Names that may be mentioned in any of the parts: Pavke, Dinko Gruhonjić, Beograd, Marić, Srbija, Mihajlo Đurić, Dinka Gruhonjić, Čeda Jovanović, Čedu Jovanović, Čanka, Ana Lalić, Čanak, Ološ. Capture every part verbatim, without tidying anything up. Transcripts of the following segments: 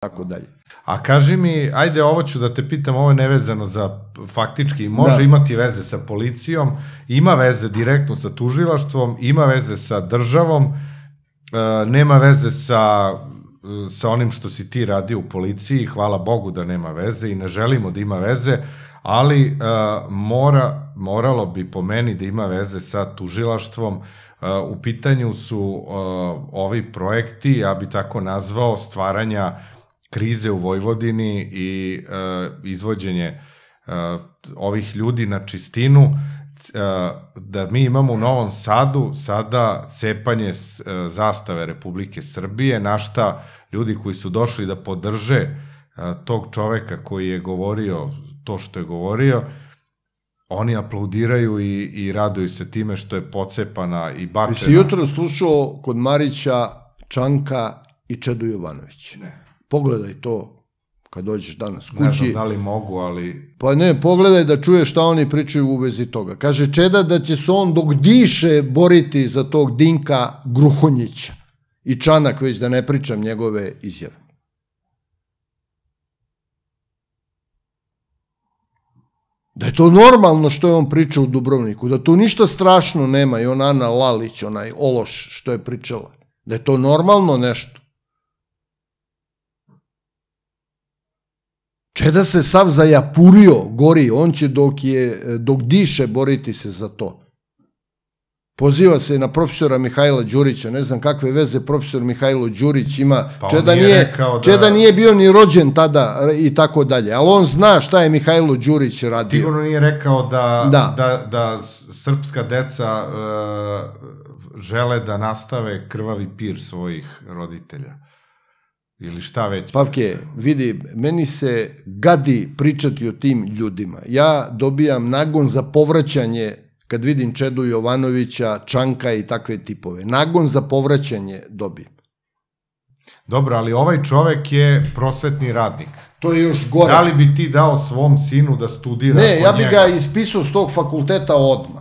tako dalje. A kaži mi, ajde, ovo ću da te pitam, ovo je nevezano za faktički, može imati veze sa policijom, ima veze direktno sa tužilaštvom, ima veze sa državom, nema veze sa sa onim što si ti radi u policiji, hvala Bogu da nema veze i ne želimo da ima veze, ali mora, moralo bi po meni da ima veze sa tužilaštvom. U pitanju su ovi projekti, ja bi tako nazvao, stvaranja krize u Vojvodini i izvođenje ovih ljudi na čistinu, da mi imamo u Novom Sadu sada cepanje zastave Republike Srbije, na šta ljudi koji su došli da podrže tog čoveka koji je govorio to što je govorio, oni aplaudiraju i raduju se time što je pocepana i bačena. Jesi jutro slušao kod Marića, Čanka i Čedu Jovanović? Ne. Pogledaj to kad dođeš danas kući. Ne znam da li mogu, ali... Pa ne, pogledaj da čuješ šta oni pričaju u vezi toga. Kaže Čeda da će se on dok diše boriti za tog Dinka Gruhonjića. I Čanak, već da ne pričam njegove izjave. Da je to normalno što je on pričao u Dubrovniku, da tu ništa strašno nema, i ona Ana Lalić, onaj Ološ što je pričala, da je to normalno nešto. Čeda se sav zajapurio, gori, on će dok je, dok diše boriti se za to. Poziva se na profesora Mihajla Đurića, ne znam kakve veze profesor Mihajlo Đurić ima, Čeda nije bio ni rođen tada i tako dalje, ali on zna šta je Mihajlo Đurić radio. Sigurno nije rekao da srpska deca žele da nastave krvavi pir svojih roditelja. Ili šta već. Pavke, vidi, meni se gadi pričati o tim ljudima. Ja dobijam nagon za povraćanje kad vidim Čedu Jovanovića, Čanka i takve tipove. Nagon za povraćanje dobi. Dobro, ali ovaj čovek je prosvetni radnik. To je još gore. Da li bi ti dao svom sinu da studira po njega? Ne, ja bi ga ispisao s tog fakulteta odmah.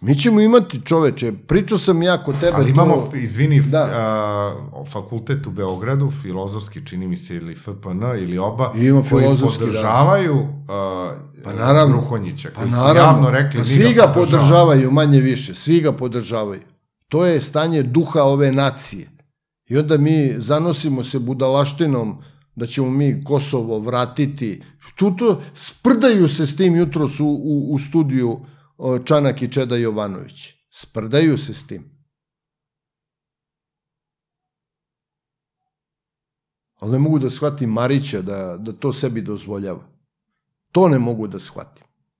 Mi ćemo imati, čoveče, pričao sam ja kod tebe... Ali imamo, izvini, fakultet u Beogradu, filozofski, čini mi se, ili F P N, ili oba, koji podržavaju Gruhonjića, koji su javno rekli... Svi ga podržavaju, manje više, svi ga podržavaju. To je stanje duha ove nacije. I onda mi zanosimo se budalaštinom da ćemo mi Kosovo vratiti. Tuto sprdaju se s tim, jutro su u studiju Čanak i Čeda Jovanović. Sprdaju se s tim. Ali ne mogu da shvatim Marića da to sebi dozvoljava. To ne mogu da shvatim.